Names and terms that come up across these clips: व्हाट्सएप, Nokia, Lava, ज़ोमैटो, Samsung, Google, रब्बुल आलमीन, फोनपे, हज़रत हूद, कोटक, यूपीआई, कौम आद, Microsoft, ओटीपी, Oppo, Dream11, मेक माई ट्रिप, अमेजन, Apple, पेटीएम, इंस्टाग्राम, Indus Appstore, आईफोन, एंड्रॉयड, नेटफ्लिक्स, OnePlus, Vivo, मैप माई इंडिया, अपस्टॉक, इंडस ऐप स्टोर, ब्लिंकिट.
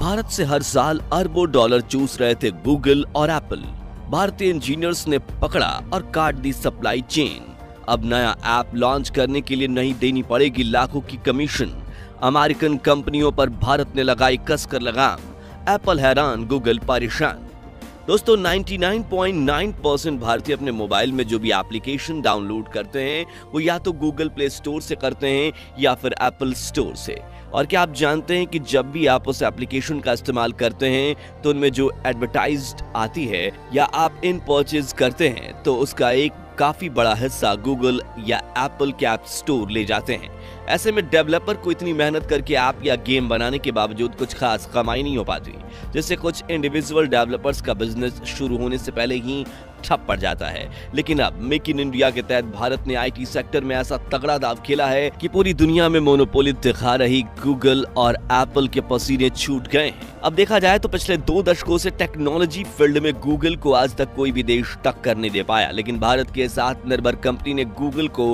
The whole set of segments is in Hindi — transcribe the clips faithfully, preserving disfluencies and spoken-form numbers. भारत से हर साल अरबों डॉलर चूस रहे थे गूगल और एप्पल। भारतीय इंजीनियर्स ने पकड़ा और काट दी सप्लाई चेन। अब नया ऐप लॉन्च करने के लिए नहीं देनी पड़ेगी लाखों की कमीशन। अमेरिकन कंपनियों पर भारत ने लगाई कसकर लगाम। एप्पल हैरान, गूगल परेशान। दोस्तों, निन्यानवे पॉइंट नौ परसेंट भारतीय अपने मोबाइल में जो भी एप्लीकेशन डाउनलोड करते हैं वो या तो गूगल प्ले स्टोर से करते हैं या फिर एप्पल स्टोर से। और क्या आप जानते हैं कि जब भी आप उस एप्लीकेशन का इस्तेमाल करते हैं तो उनमें जो एडवर्टाइज्ड आती है या आप इन परचेज करते हैं तो उसका एक काफी बड़ा हिस्सा गूगल या एप्पल के ऐप स्टोर ले जाते हैं। ऐसे में डेवलपर को इतनी मेहनत करके ऐप या गेम बनाने के बावजूद कुछ खास कमाई नहीं हो पाती, जिससे कुछ इंडिविजुअल डेवलपर्स का बिजनेस शुरू होने से पहले ही ठप पड़ जाता है। लेकिन अब मेक इन इंडिया के तहत भारत ने आईटी सेक्टर में ऐसा तगड़ा दाव खेला है कि पूरी दुनिया में मोनोपोली दिखा रही गूगल और एप्पल के पसीने छूट गए हैं। अब देखा जाए तो पिछले दो दशकों से टेक्नोलॉजी फील्ड में गूगल को आज तक कोई भी देश टक्कर नहीं दे पाया, लेकिन भारत के इस आत्मनिर्भर कंपनी ने गूगल को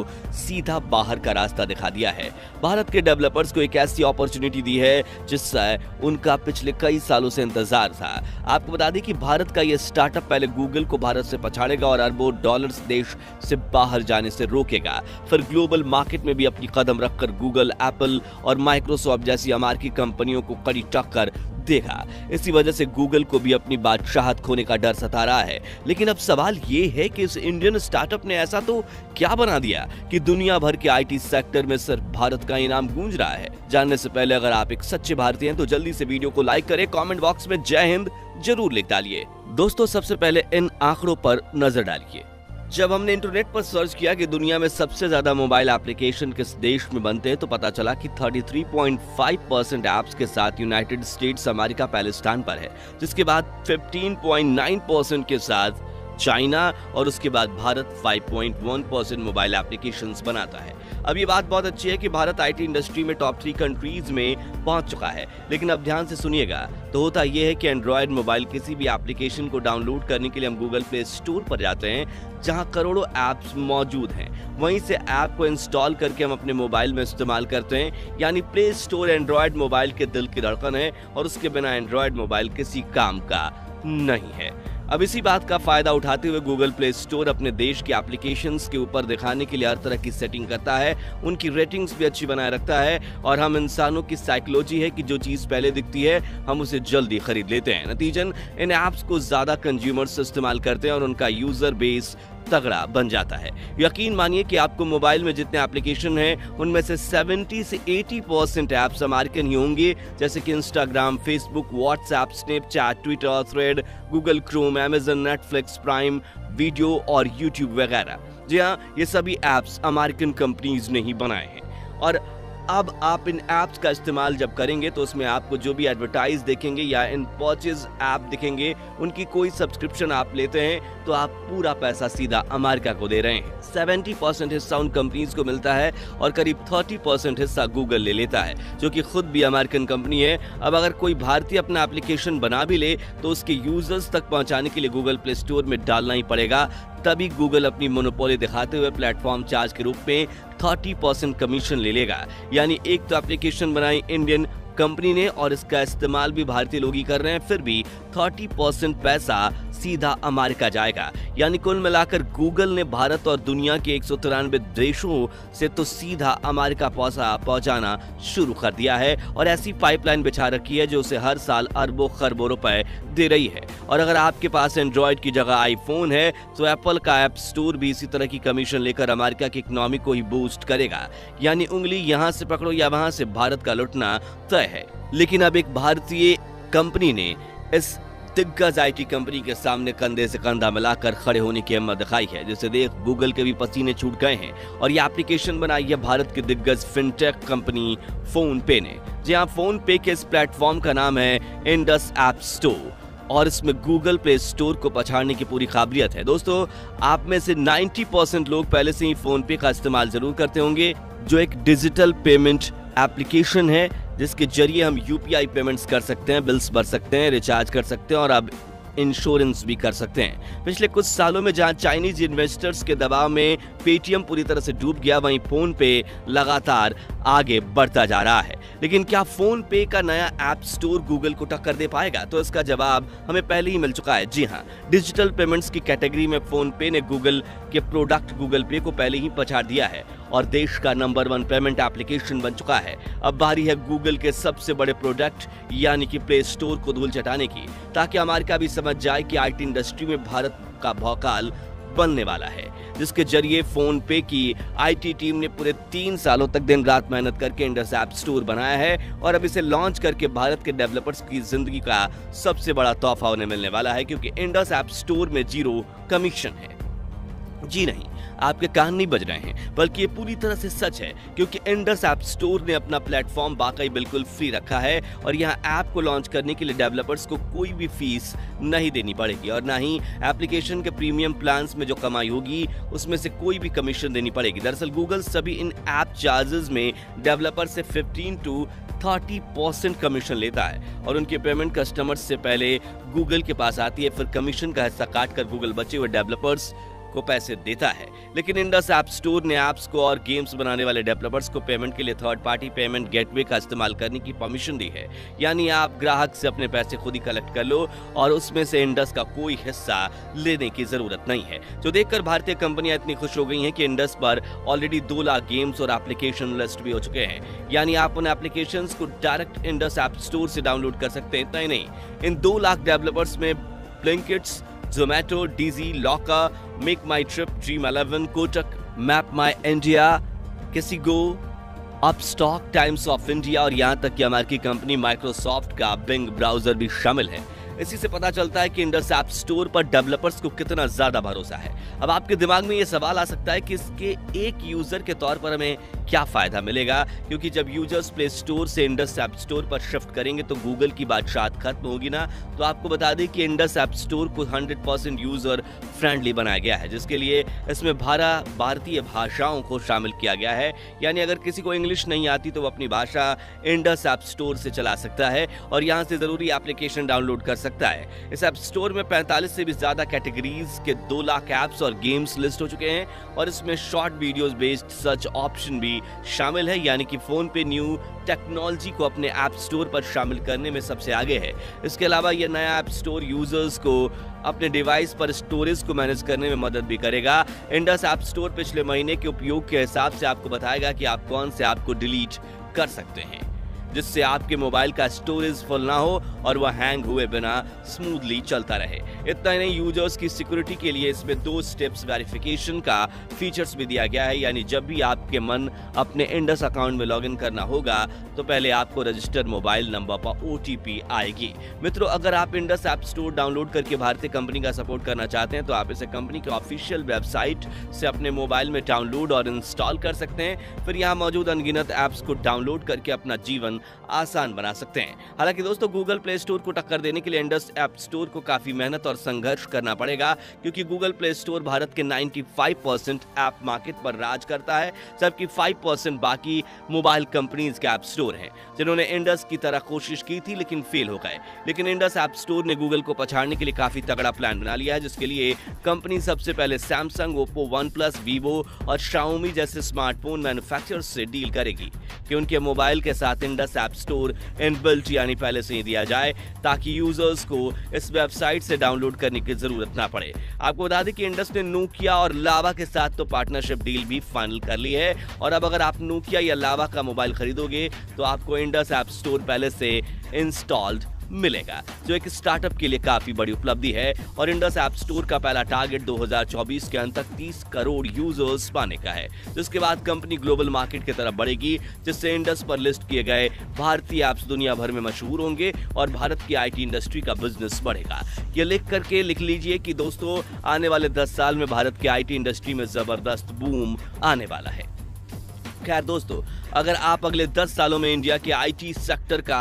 सीधा बाहर का रास्ता दिखा दिया है। भारत के डेवलपर्स को एक ऐसी अपॉर्चुनिटी दी है जिससे उनका पिछले कई सालों से इंतजार था। आपको बता दें कि भारत का यह स्टार्टअप पहले गूगल को भारत से पछाड़ेगा और अरबों डॉलर्स देश से बाहर जाने से रोकेगा। फिर ग्लोबल मार्केट में भी अपनी कदम रखकर गूगल, एप्पल और माइक्रोसॉफ्ट जैसी अमेरिकी कंपनियों को कड़ी टक्कर देखा। इसी वजह से गूगल को भी अपनी बादशाहत खोने का डर सता रहा है। लेकिन अब सवाल ये है कि इस इंडियन स्टार्टअप ने ऐसा तो क्या बना दिया कि दुनिया भर के आईटी सेक्टर में सिर्फ भारत का ही नाम गूंज रहा है। जानने से पहले अगर आप एक सच्चे भारतीय हैं तो जल्दी से वीडियो को लाइक करें, कमेंट बॉक्स में जय हिंद जरूर लिख डालिए। दोस्तों, सबसे पहले इन आंकड़ों पर नजर डालिए। जब हमने इंटरनेट पर सर्च किया कि दुनिया में सबसे ज्यादा मोबाइल एप्लीकेशन किस देश में बनते हैं तो पता चला कि तैंतीस पॉइंट पाँच परसेंट ऐप्स के साथ यूनाइटेड स्टेट्स अमेरिका पहले स्थान पर है, जिसके बाद पंद्रह पॉइंट नौ परसेंट के साथ चाइना और उसके बाद भारत पाँच पॉइंट एक परसेंट मोबाइल एप्लीकेशंस बनाता है। अब ये बात बहुत अच्छी है कि भारत आईटी इंडस्ट्री में टॉप थ्री कंट्रीज में पहुंच चुका है, लेकिन अब ध्यान से सुनिएगा। तो होता यह है कि एंड्रॉयड मोबाइल किसी भी एप्लीकेशन को डाउनलोड करने के लिए हम गूगल प्ले स्टोर पर जाते हैं जहां करोड़ों ऐप्स मौजूद हैं। वहीं से ऐप को इंस्टॉल करके हम अपने मोबाइल में इस्तेमाल करते हैं, यानी प्ले स्टोर एंड्रॉयड मोबाइल के दिल की धड़कन है और उसके बिना एंड्रॉयड मोबाइल किसी काम का नहीं है। अब इसी बात का फायदा उठाते हुए गूगल प्ले स्टोर अपने देश की एप्लीकेशंस के ऊपर दिखाने के लिए हर तरह की सेटिंग करता है, उनकी रेटिंग्स भी अच्छी बनाए रखता है। और हम इंसानों की साइकोलॉजी है कि जो चीज़ पहले दिखती है हम उसे जल्दी खरीद लेते हैं। नतीजन इन ऐप्स को ज़्यादा कंज्यूमर्स इस्तेमाल करते हैं और उनका यूज़र बेस तगड़ा बन जाता है। यकीन मानिए कि आपको मोबाइल में जितने एप्लीकेशन हैं उनमें से सत्तर से अस्सी परसेंट ऐप्स अमेरिकन ही होंगे, जैसे कि इंस्टाग्राम, Facebook, व्हाट्सएप, Snapchat, Twitter, thread, Google Chrome, अमेजन, नेटफ्लिक्स, prime video और यूट्यूब वगैरह। जी हाँ, ये सभी ऐप्स अमेरिकन कंपनीज ने ही बनाए हैं। और अब आप इन ऐप्स का इस्तेमाल जब करेंगे तो उसमें आपको जो भी एडवर्टाइज देखेंगे या इन परचेज ऐप दिखेंगे, उनकी कोई सब्सक्रिप्शन आप लेते हैं तो आप पूरा पैसा सीधा अमेरिका को दे रहे हैं। सत्तर परसेंट हिस्सा उन कंपनीज को मिलता है और करीब तीस परसेंट हिस्सा गूगल ले लेता है, जो कि खुद भी अमेरिकन कंपनी है। अब अगर कोई भारतीय अपना एप्लीकेशन बना भी ले तो उसके यूजर्स तक पहुँचाने के लिए गूगल प्ले स्टोर में डालना ही पड़ेगा, तभी गूगल अपनी मोनोपोली दिखाते हुए प्लेटफॉर्म चार्ज के रूप में तीस परसेंट कमीशन ले लेगा। यानी एक तो एप्लीकेशन बनाई इंडियन कंपनी ने और इसका इस्तेमाल भी भारतीय लोग ही कर रहे हैं, फिर भी तीस परसेंट पैसा सीधा अमेरिका जाएगा। यानी कुल मिलाकर गूगल ने भारत और दुनिया के एक सौ तिरानवे देशों से तो सीधा अमेरिका पैसा पहुंचाना शुरू कर दिया है और ऐसी पाइपलाइन बिछा रखी है जो उसे हर साल अरबों खरबों रुपए दे रही है। और अगर आपके पास एंड्रॉयड की जगह आईफोन है तो एप्पल का ऐप स्टोर भी इसी तरह की कमीशन लेकर अमेरिका की इकोनॉमी को ही बूस्ट करेगा। यानी उंगली यहाँ से पकड़ो या वहाँ से भारत का लुटना तय है। लेकिन अब एक भारतीय कंपनी ने इस दिग्गज आईटी कंपनी के सामने कंधे से कंधा मिलाकर खड़े होने की हिम्मत दिखाई है, जिसे देख गूगल के भी पसीने छूट गए हैं। और ये एप्लीकेशन बनाई है भारत की दिग्गज फिनटेक कंपनी फोनपे ने। जी हाँ, फोनपे के इस प्लेटफॉर्म का नाम है इंडस एप्सटोर और इसमें गूगल प्ले स्टोर को पछाड़ने की पूरी काबिलियत है। दोस्तों, आप में से नब्बे परसेंट लोग पहले से ही फोनपे का इस्तेमाल जरूर करते होंगे, जो एक डिजिटल पेमेंट एप्लीकेशन है जिसके जरिए हम यूपीआई पेमेंट्स कर सकते हैं, बिल्स भर सकते हैं, रिचार्ज कर सकते हैं और अब इंश्योरेंस भी कर सकते हैं। पिछले कुछ सालों में जहां चाइनीज इन्वेस्टर्स के दबाव में पेटीएम पूरी तरह से डूब गया, वहीं फोन पे लगातार आगे बढ़ता जा रहा है। लेकिन क्या फोन पे का नया ऐप स्टोर गूगल को टक्कर दे पाएगा? तो इसका जवाब हमें पहले ही मिल चुका है। जी हाँ, डिजिटल पेमेंट्स की कैटेगरी में फोन पे ने गूगल के प्रोडक्ट गूगल पे को पहले ही पछाड़ दिया है और देश का नंबर वन पेमेंट एप्लीकेशन बन चुका है। अब बारी है गूगल के सबसे बड़े प्रोडक्ट यानी कि प्ले स्टोर को धूल चटाने की, ताकि अमेरिका भी समझ जाए कि आईटी इंडस्ट्री में भारत का भौकाल बनने वाला है, जिसके जरिए फोन पे की आईटी टीम ने पूरे तीन सालों तक दिन रात मेहनत करके इंडस ऐप स्टोर बनाया है और अब इसे लॉन्च करके भारत के डेवलपर्स की जिंदगी का सबसे बड़ा तोहफा उन्हें मिलने वाला है, क्योंकि इंडस ऐप स्टोर में जीरो कमीशन है। जी नहीं, आपके कान नहीं बज रहे हैं, बल्कि ये पूरी तरह से सच है, क्योंकि इंडस ऐप स्टोर ने अपना प्लेटफॉर्म वाकई बिल्कुल फ्री रखा है और यहाँ ऐप को लॉन्च करने के लिए डेवलपर्स को कोई भी फीस नहीं देनी पड़ेगी और ना ही एप्लीकेशन के प्रीमियम प्लान्स में जो कमाई होगी उसमें से कोई भी कमीशन देनी पड़ेगी। दरअसल गूगल सभी इन ऐप चार्जेस में डेवलपर से fifteen to thirty percent commission लेता है और उनकी पेमेंट कस्टमर्स से पहले गूगल के पास आती है, फिर कमीशन का हिस्सा काट कर गूगल बचे हुए डेवलपर्स को पैसे देता है। लेकिन इंडस ऐप स्टोर ने ऐप्स को और गेम्स बनाने वाले डेवलपर्स को पेमेंट के लिए थर्ड पार्टी पेमेंट गेटवे का इस्तेमाल करने की परमिशन दी है, यानी आप ग्राहक से अपने पैसे खुद ही कलेक्ट कर लो और उसमें से इंडस का कोई हिस्सा लेने की जरूरत नहीं है। जो देखकर भारतीय कंपनियां इतनी खुश हो गई हैं कि इंडस पर ऑलरेडी दो लाख गेम्स और एप्लीकेशन लिस्ट भी हो चुके हैं, यानी आप उन एप्लीकेशन को डायरेक्ट इंडस ऐप स्टोर से डाउनलोड कर सकते हैं। इतना ही नहीं, इन दो लाख डेवलपर्स में ब्लिंकिट्स, ज़ोमैटो, डीजी, लॉका, मेक माई ट्रिप, ड्रीम इलेवन, कोटक, मैप माई इंडिया, किसीगो, अपस्टॉक, टाइम्स ऑफ इंडिया और यहाँ तक कि अमेरिकी कंपनी माइक्रोसॉफ्ट का बिंग ब्राउजर भी शामिल है। इसी से पता चलता है कि इंडस ऐप स्टोर पर डेवलपर्स को कितना ज़्यादा भरोसा है। अब आपके दिमाग में ये सवाल आ सकता है कि इसके एक यूज़र के तौर पर हमें क्या फ़ायदा मिलेगा, क्योंकि जब यूजर्स प्ले स्टोर से इंडस ऐप स्टोर पर शिफ्ट करेंगे तो गूगल की बादशाहत खत्म होगी ना। तो आपको बता दें कि इंडस ऐप स्टोर को हंड्रेड परसेंट यूज़र फ्रेंडली बनाया गया है, जिसके लिए इसमें बारह भारतीय भाषाओं को शामिल किया गया है, यानी अगर किसी को इंग्लिश नहीं आती तो वो अपनी भाषा इंडस ऐप स्टोर से चला सकता है और यहाँ से ज़रूरी एप्लीकेशन डाउनलोड कर सकता है। इस ऐप स्टोर में पैंतालीस से भी ज़्यादा कैटेगरीज के दो लाख ऐप्स और गेम्स लिस्ट हो चुके हैं और इसमें short videos based search option भी शामिल है, यानी कि फोन पे न्यू टेक्नोलॉजी को अपने ऐप स्टोर पर शामिल करने में सबसे आगे है। इसके अलावा यह नया ऐप स्टोर यूजर्स को अपने डिवाइस पर स्टोरेज को मैनेज करने में मदद भी करेगा। इंडस ऐप स्टोर पिछले महीने के उपयोग के हिसाब से आपको बताएगा कि आप कौन से ऐप को डिलीट कर सकते हैं, जिससे आपके मोबाइल का स्टोरेज फुल ना हो और वह हैंग हुए बिना स्मूथली चलता रहे। इतना ही नहीं, यूजर्स की सिक्योरिटी के लिए इसमें दो स्टेप्स वेरिफिकेशन का फीचर्स भी दिया गया है, यानी जब भी आपके मन अपने इंडस अकाउंट में लॉगिन करना होगा तो पहले आपको रजिस्टर्ड मोबाइल नंबर पर ओटीपी आएगी। मित्रों, अगर आप इंडस ऐप स्टोर डाउनलोड करके भारतीय कंपनी का सपोर्ट करना चाहते हैं तो आप इसे कंपनी के ऑफिशियल वेबसाइट से अपने मोबाइल में डाउनलोड और इंस्टॉल कर सकते हैं, फिर यहाँ मौजूद अनगिनत ऐप्स को डाउनलोड करके अपना जीवन आसान बना सकते हैं। हालांकि दोस्तों, गूगल प्ले स्टोर को टक्कर देने के लिए इंडस ऐप स्टोर को काफी मेहनत और संघर्ष करना पड़ेगा, क्योंकि गूगल प्ले स्टोर भारत के पचानवे परसेंट ऐप मार्केट पर राज करता है, जबकि पाँच परसेंट बाकी मोबाइल कंपनीज के ऐप स्टोर हैं, जिन्होंने इंडस की तरह कोशिश की थी लेकिन फेल हो गए। लेकिन इंडस ऐप स्टोर ने गूगल को पछाड़ने के लिए काफी तगड़ा प्लान बना लिया है, जिसके लिए कंपनी सबसे पहले Samsung, Oppo, OnePlus, Vivo और शाओमी जैसे स्मार्टफोन मैन्युफैक्चरर्स से डील करेगी कि उनके मोबाइल के साथ इंडस ऐप स्टोर इनबिल्ट यानी पहले से ही दिया जाए, ताकि यूजर्स को इस वेबसाइट से डाउनलोड करने की जरूरत ना पड़े। आपको बता दें कि इंडस ने नोकिया और लावा के साथ तो पार्टनरशिप डील भी फाइनल कर ली है और अब अगर आप नोकिया या लावा का मोबाइल खरीदोगे तो आपको इंडस ऐप स्टोर पहले से इंस्टॉल्ड मिलेगा, जो एक स्टार्टअप के लिए काफी बड़ी उपलब्धि है। और इंडस ऐप स्टोर का पहला टारगेट दो हज़ार चौबीस के अंत तक तीस करोड़ यूजर्स पाने का है, जिसके बाद कंपनी ग्लोबल मार्केट की तरफ बढ़ेगी, जिससे इंडस पर लिस्ट किए गए भारतीय ऐप्स दुनिया भर में मशहूर होंगे और भारत की आईटी इंडस्ट्री का बिजनेस बढ़ेगा। ये लिख करके लिख लीजिए कि दोस्तों, आने वाले दस साल में भारत की आईटी इंडस्ट्री में जबरदस्त बूम आने वाला है। खैर दोस्तों, अगर आप अगले दस सालों में इंडिया के आईटी सेक्टर का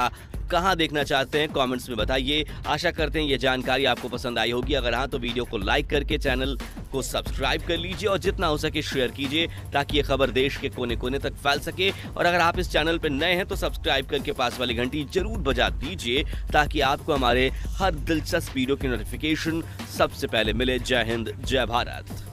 कहाँ देखना चाहते हैं कमेंट्स में बताइए। आशा करते हैं ये जानकारी आपको पसंद आई होगी। अगर हाँ तो वीडियो को लाइक करके चैनल को सब्सक्राइब कर लीजिए और जितना हो सके शेयर कीजिए ताकि ये खबर देश के कोने कोने तक फैल सके। और अगर आप इस चैनल पर नए हैं तो सब्सक्राइब करके पास वाली घंटी जरूर बजा दीजिए ताकि आपको हमारे हर दिलचस्प वीडियो की नोटिफिकेशन सबसे पहले मिले। जय हिंद, जय भारत।